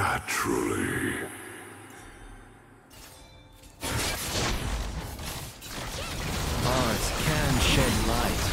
Naturally. Ours can shed light.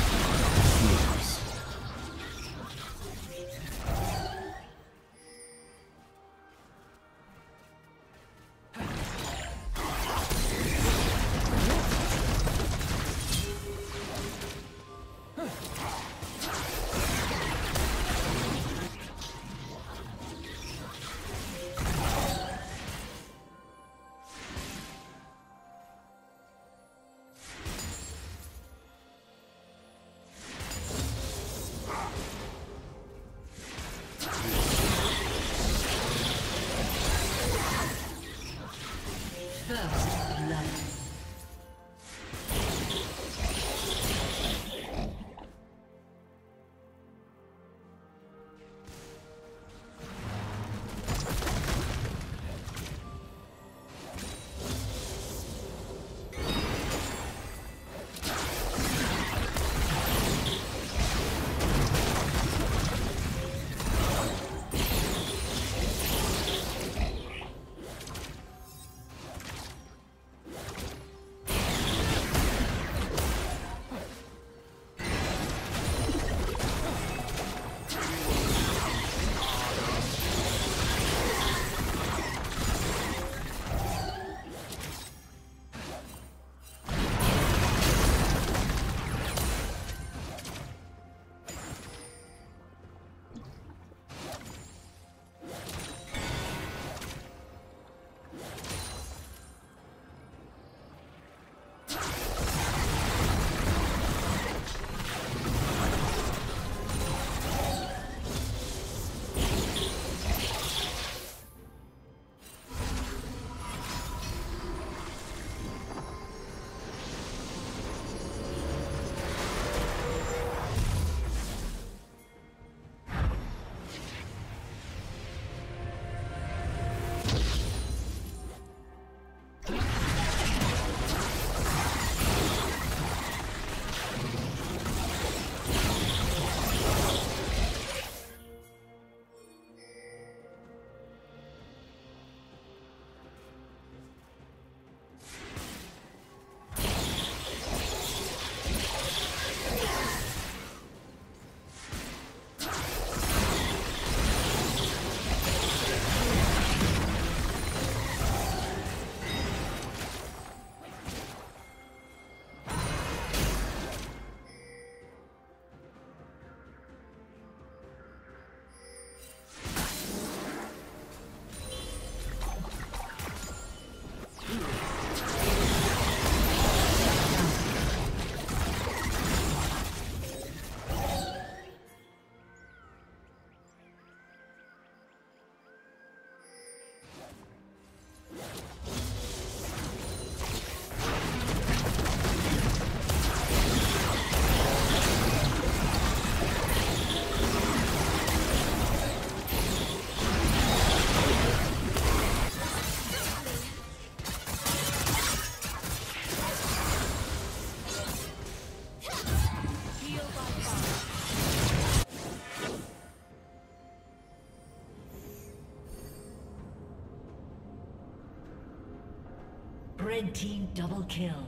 Red team double kill.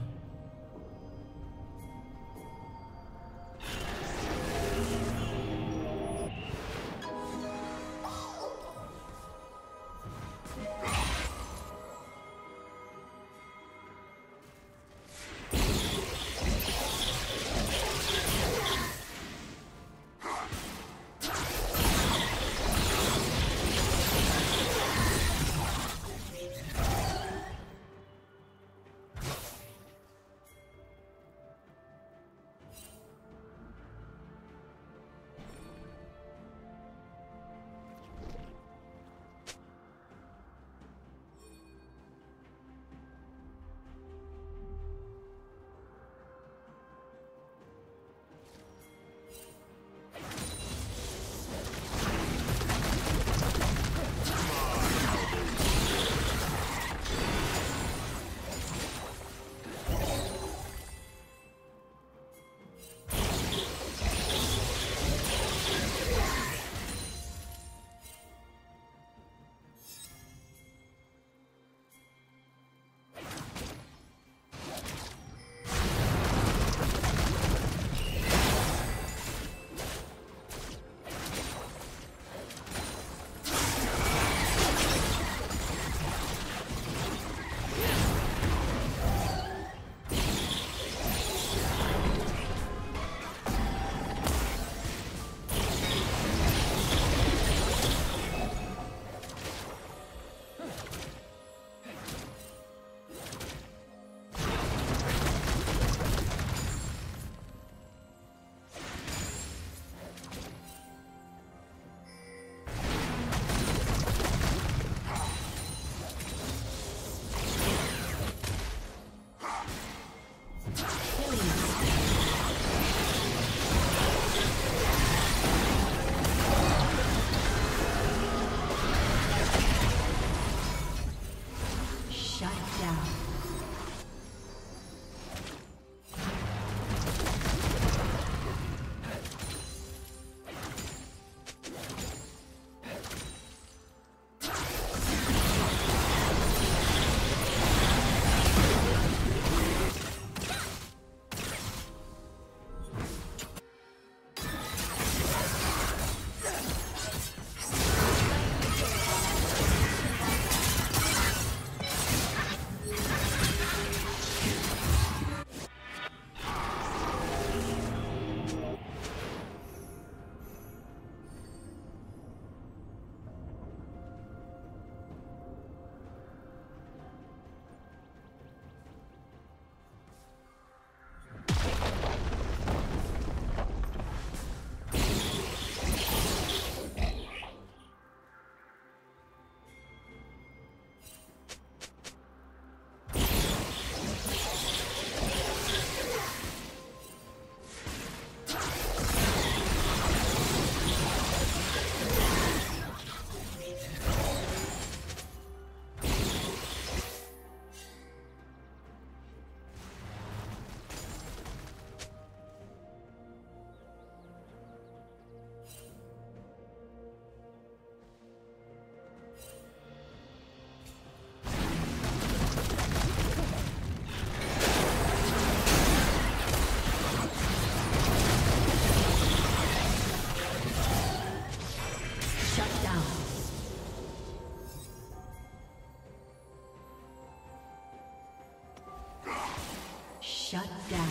Shut down.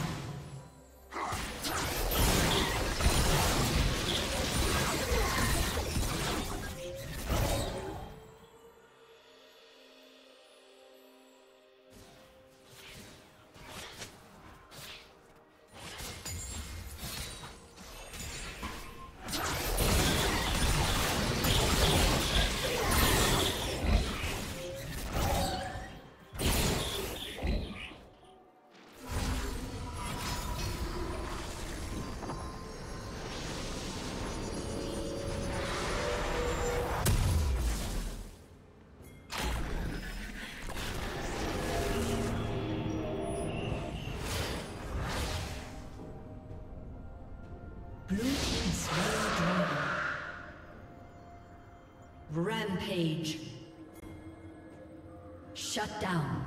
Rampage. Shut down.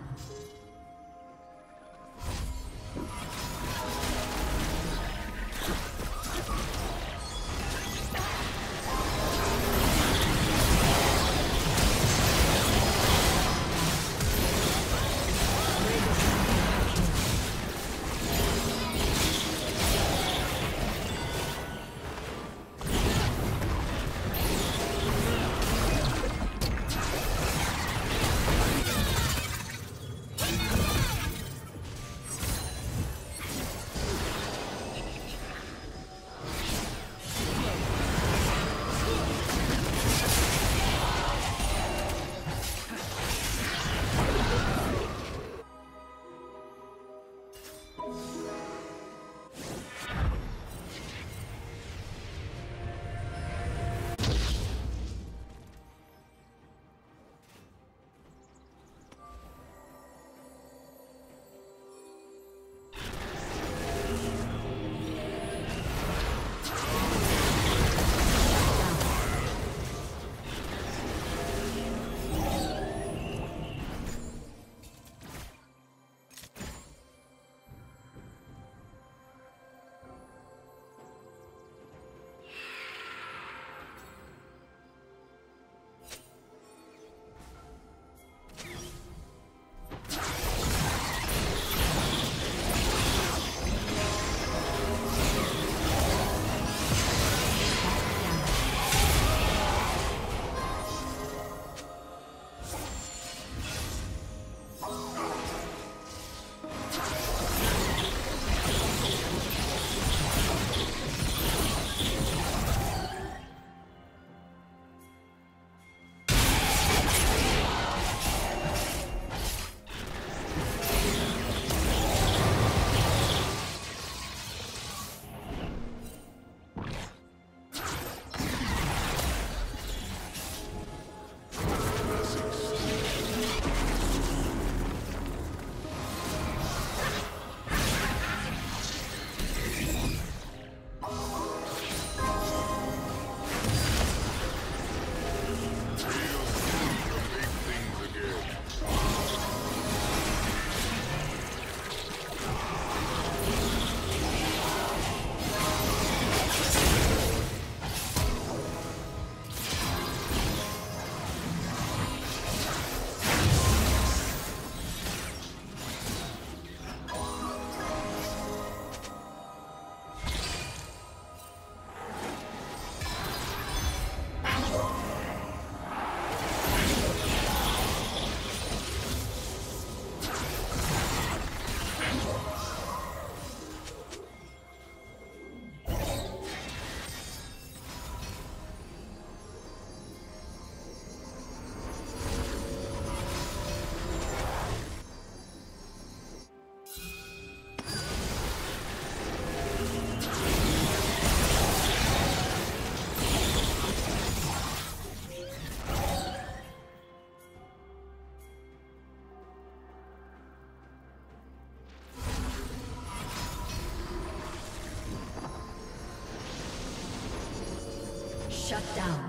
Shut down.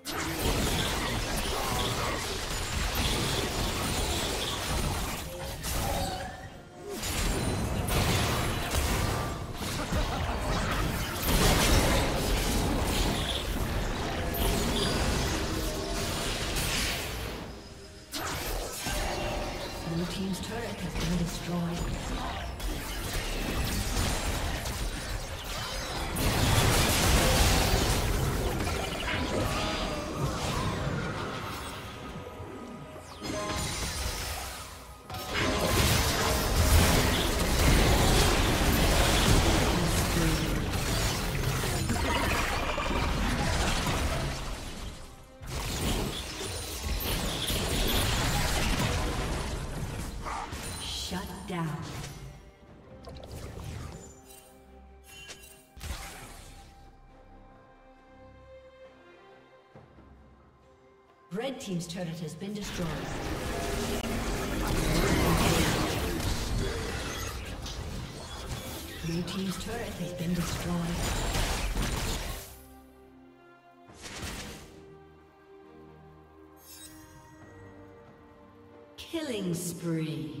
Blue team's turret has been destroyed. Red team's turret has been destroyed. Blue team's turret has been destroyed. Killing spree.